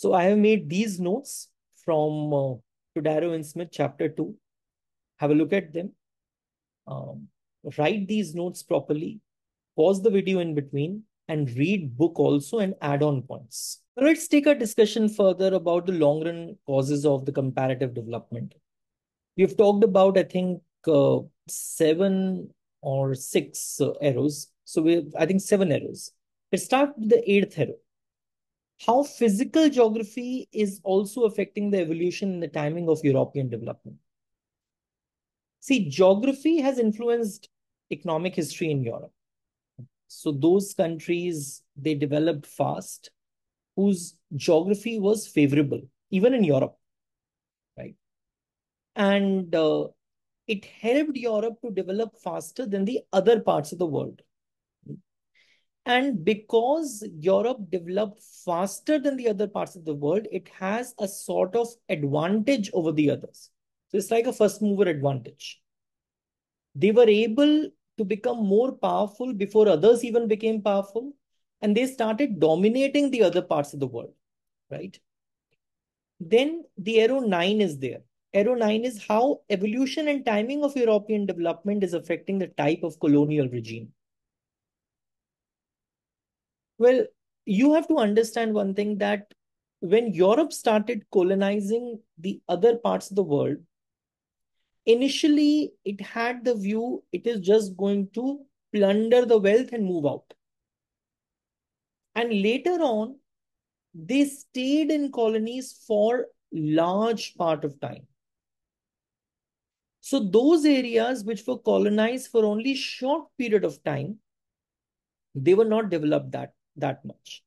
So I have made these notes from Todaro and Smith, chapter 2. Have a look at them. Write these notes properly. Pause the video in between and read book also and add on points. Now let's take our discussion further about the long-run causes of the comparative development. We've talked about, I think, 7 or 6 arrows. So I think 7 arrows. Let's start with the 8th arrow. How physical geography is also affecting the evolution and the timing of European development. See, geography has influenced economic history in Europe. So those countries, they developed fast, whose geography was favorable, even in Europe, right? And it helped Europe to develop faster than the other parts of the world. And because Europe developed faster than the other parts of the world, it has a sort of advantage over the others. So it's like a first mover advantage. They were able to become more powerful before others even became powerful, and they started dominating the other parts of the world, right? Then the arrow 9 is there. Arrow 9 is how evolution and timing of European development is affecting the type of colonial regime. Well, you have to understand one thing, that when Europe started colonizing the other parts of the world, initially it had the view it is just going to plunder the wealth and move out. And later on, they stayed in colonies for large part of time. So those areas which were colonized for only short period of time, they were not developed that much.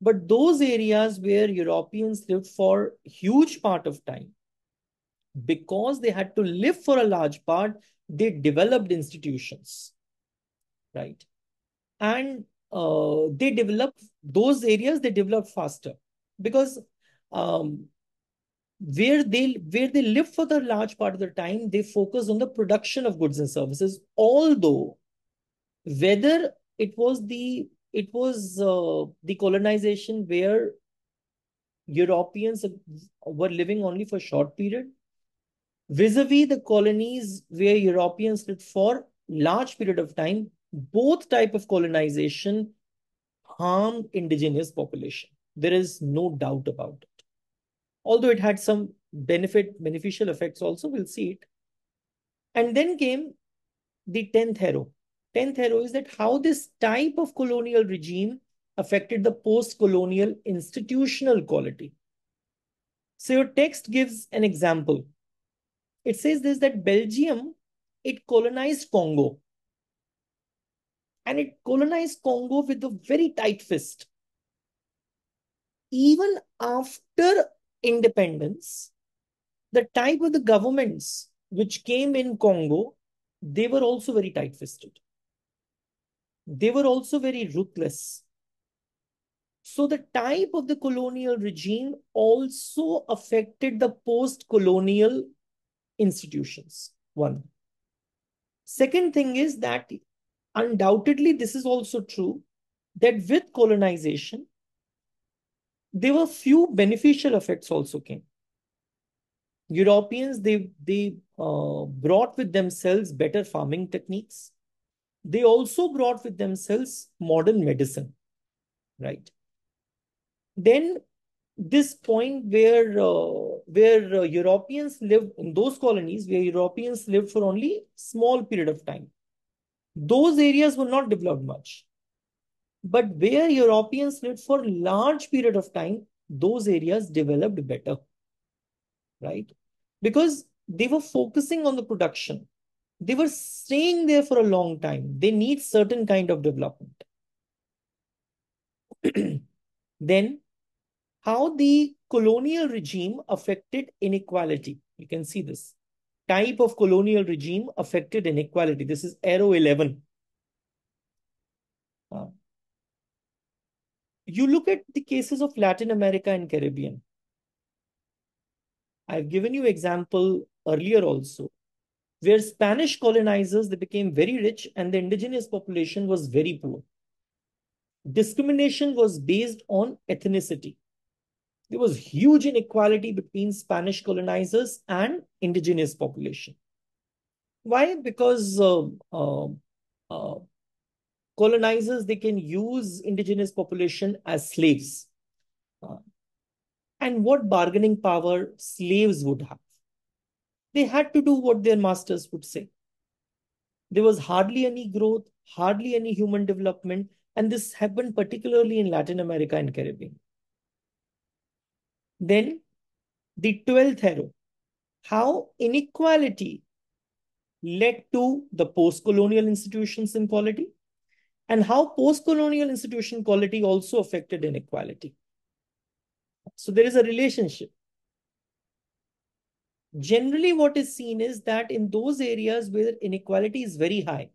But those areas where Europeans lived for huge part of time, because they had to live for a large part, they developed institutions, right? And those areas developed faster, because where they live for the large part of the time, they focus on the production of goods and services. Although whether it was the colonization where Europeans were living only for a short period, vis-a-vis the colonies where Europeans lived for large period of time, both type of colonization harmed indigenous population. There is no doubt about it. Although it had some beneficial effects also, we'll see it. And then came the 10th arrow. 10th arrow is that how this type of colonial regime affected the post-colonial institutional quality. So your text gives an example. It says this, that Belgium, it colonized Congo. And it colonized Congo with a very tight fist. Even after independence, the type of the governments which came in Congo, they were also very tight-fisted. They were also very ruthless. So the type of the colonial regime also affected the post-colonial institutions. One. Second thing is that undoubtedly, this is also true, that with colonization, there were few beneficial effects also came. Europeans, they brought with themselves better farming techniques. They also brought with themselves modern medicine, right? Then this point where Europeans lived in those colonies, where Europeans lived for only small period of time, those areas were not developed much. But where Europeans lived for large period of time, those areas developed better, right? Because they were focusing on the production. They were staying there for a long time. They need certain kind of development. Then, how the colonial regime affected inequality. You can see this. Type of colonial regime affected inequality. This is arrow 11. You look at the cases of Latin America and Caribbean. I've given you example earlier also, where Spanish colonizers, they became very rich and the indigenous population was very poor. Discrimination was based on ethnicity. there was huge inequality between Spanish colonizers and indigenous population. Why? Because colonizers, they can use indigenous population as slaves. And what bargaining power slaves would have? They had to do what their masters would say. There was hardly any growth, hardly any human development. And this happened particularly in Latin America and Caribbean. Then the 12th arrow, how inequality led to the post-colonial institutions inequality and how post-colonial institution quality also affected inequality. So there is a relationship. Generally, what is seen is that in those areas where inequality is very high,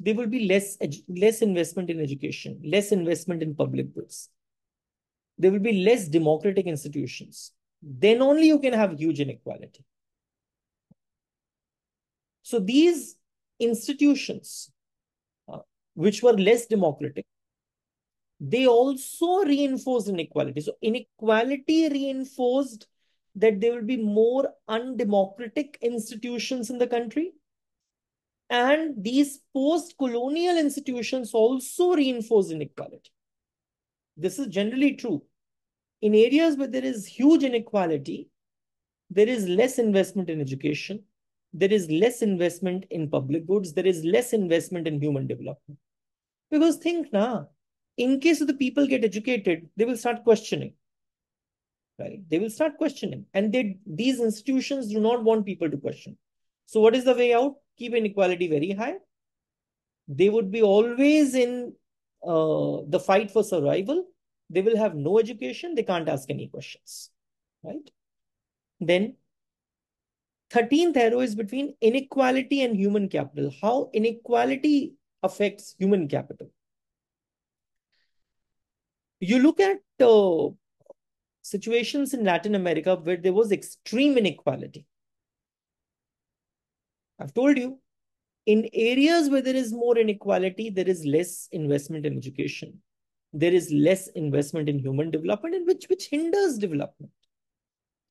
there will be less investment in education, less investment in public goods. There will be less democratic institutions. Then only you can have huge inequality. So these institutions, which were less democratic, they also reinforced inequality. So inequality reinforced that there will be more undemocratic institutions in the country. And these post-colonial institutions also reinforce inequality. This is generally true. In areas where there is huge inequality, there is less investment in education, there is less investment in public goods, there is less investment in human development. Because think now, in case the people get educated, they will start questioning. Right? They will start questioning. And these institutions do not want people to question. So what is the way out? Keep inequality very high. They would be always in the fight for survival. They will have no education. They can't ask any questions, right? Then 13th arrow is between inequality and human capital. How inequality affects human capital. You look at situations in Latin America where there was extreme inequality. I've told you, in areas where there is more inequality, there is less investment in education. There is less investment in human development, and which hinders development.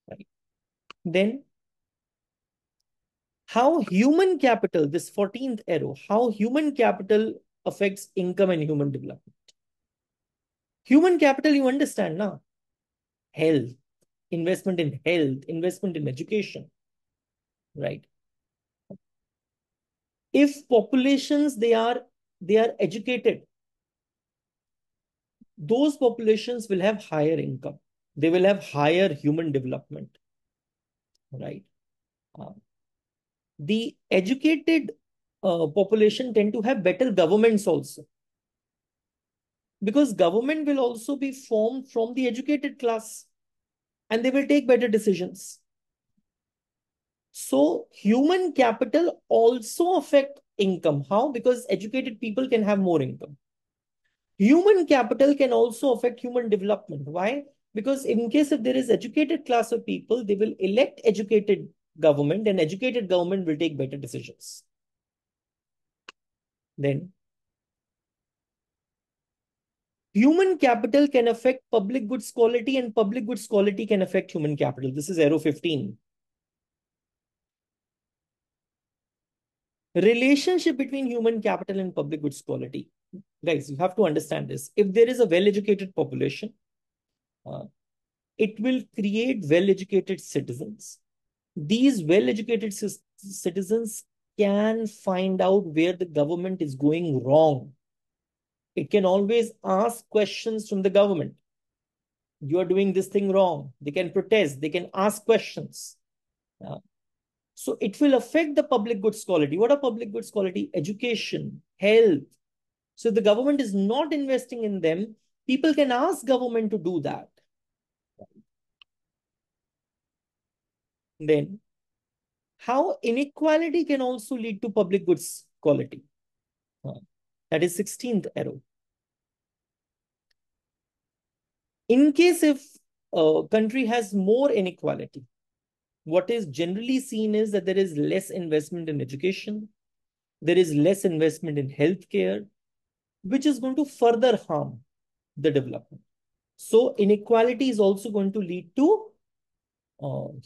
Right? Then, how human capital, this 14th arrow, how human capital affects income and human development. Human capital, you understand now. Health, investment in health, investment in education. Right? If populations, they are educated, those populations will have higher income. They will have higher human development, right? The educated population tend to have better governments also. Because government will also be formed from the educated class and they will take better decisions. So human capital also affect income. How? Because educated people can have more income. Human capital can also affect human development. Why? Because in case if there is educated class of people, they will elect educated government and educated government will take better decisions. Then human capital can affect public goods quality and public goods quality can affect human capital. This is arrow 15. Relationship between human capital and public goods quality. Guys, you have to understand this. If there is a well-educated population, it will create well-educated citizens. These well-educated citizens can find out where the government is going wrong. It can always ask questions from the government. You are doing this thing wrong. They can protest. They can ask questions. So it will affect the public goods quality. What are public goods quality? Education, health. So the government is not investing in them. People can ask government to do that. Then, how inequality can also lead to public goods quality. That is 16th arrow. In case if a country has more inequality, what is generally seen is that there is less investment in education, there is less investment in healthcare, which is going to further harm the development. So inequality is also going to lead to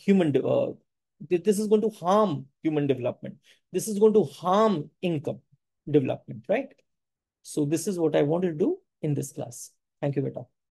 this is going to harm human development. This is going to harm income development, right? So this is what I want to do in this class. Thank you, Beta.